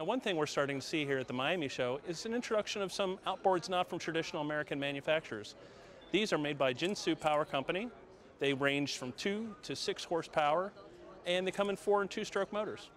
Now, one thing we're starting to see here at the Miami show is an introduction of some outboards not from traditional American manufacturers. These are made by Jinsu Power Company. They range from 2 to 6 horsepower, and they come in 4- and 2-stroke motors.